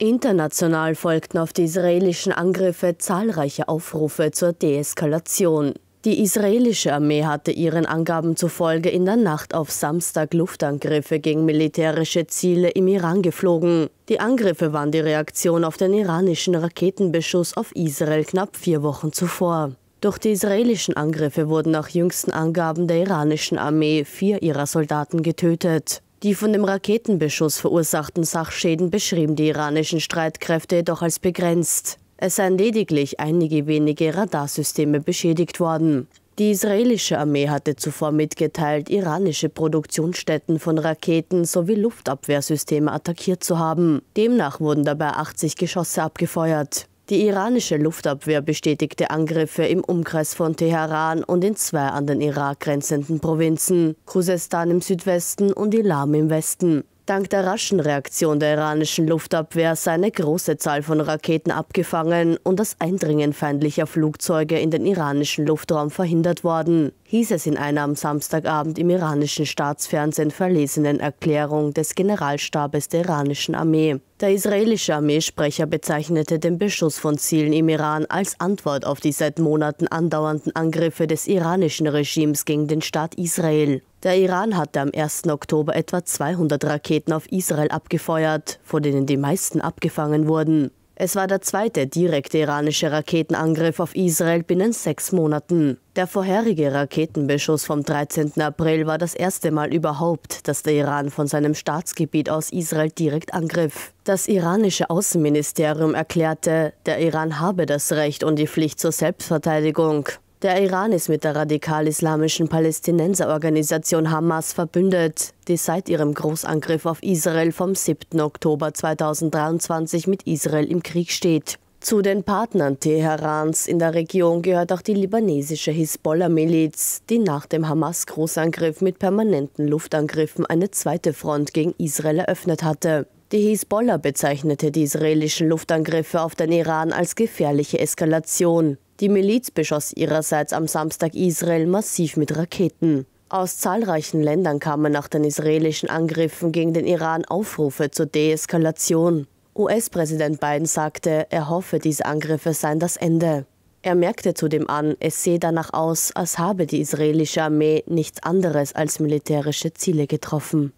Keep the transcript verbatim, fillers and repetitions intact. International folgten auf die israelischen Angriffe zahlreiche Aufrufe zur Deeskalation. Die israelische Armee hatte ihren Angaben zufolge in der Nacht auf Samstag Luftangriffe gegen militärische Ziele im Iran geflogen. Die Angriffe waren die Reaktion auf den iranischen Raketenbeschuss auf Israel knapp vier Wochen zuvor. Durch die israelischen Angriffe wurden nach jüngsten Angaben der iranischen Armee vier ihrer Soldaten getötet. Die von dem Raketenbeschuss verursachten Sachschäden beschrieben die iranischen Streitkräfte jedoch als begrenzt. Es seien lediglich einige wenige Radarsysteme beschädigt worden. Die israelische Armee hatte zuvor mitgeteilt, iranische Produktionsstätten von Raketen sowie Luftabwehrsysteme attackiert zu haben. Demnach wurden dabei achtzig Geschosse abgefeuert. Die iranische Luftabwehr bestätigte Angriffe im Umkreis von Teheran und in zwei an den Irak grenzenden Provinzen, Khuzestan im Südwesten und Ilam im Westen. Dank der raschen Reaktion der iranischen Luftabwehr sei eine große Zahl von Raketen abgefangen und das Eindringen feindlicher Flugzeuge in den iranischen Luftraum verhindert worden, hieß es in einer am Samstagabend im iranischen Staatsfernsehen verlesenen Erklärung des Generalstabes der iranischen Armee. Der israelische Armeesprecher bezeichnete den Beschuss von Zielen im Iran als Antwort auf die seit Monaten andauernden Angriffe des iranischen Regimes gegen den Staat Israel. Der Iran hatte am ersten Oktober etwa zweihundert Raketen auf Israel abgefeuert, von denen die meisten abgefangen wurden. Es war der zweite direkte iranische Raketenangriff auf Israel binnen sechs Monaten. Der vorherige Raketenbeschuss vom dreizehnten April war das erste Mal überhaupt, dass der Iran von seinem Staatsgebiet aus Israel direkt angriff. Das iranische Außenministerium erklärte, der Iran habe das Recht und die Pflicht zur Selbstverteidigung. Der Iran ist mit der radikal-islamischen Palästinenserorganisation Hamas verbündet, die seit ihrem Großangriff auf Israel vom siebten Oktober zweitausenddreiundzwanzig mit Israel im Krieg steht. Zu den Partnern Teherans in der Region gehört auch die libanesische Hisbollah-Miliz, die nach dem Hamas-Großangriff mit permanenten Luftangriffen eine zweite Front gegen Israel eröffnet hatte. Die Hisbollah bezeichnete die israelischen Luftangriffe auf den Iran als gefährliche Eskalation. Die Miliz beschoss ihrerseits am Samstag Israel massiv mit Raketen. Aus zahlreichen Ländern kamen nach den israelischen Angriffen gegen den Iran Aufrufe zur Deeskalation. U S-Präsident Biden sagte, er hoffe, diese Angriffe seien das Ende. Er merkte zudem an, es sehe danach aus, als habe die israelische Armee nichts anderes als militärische Ziele getroffen.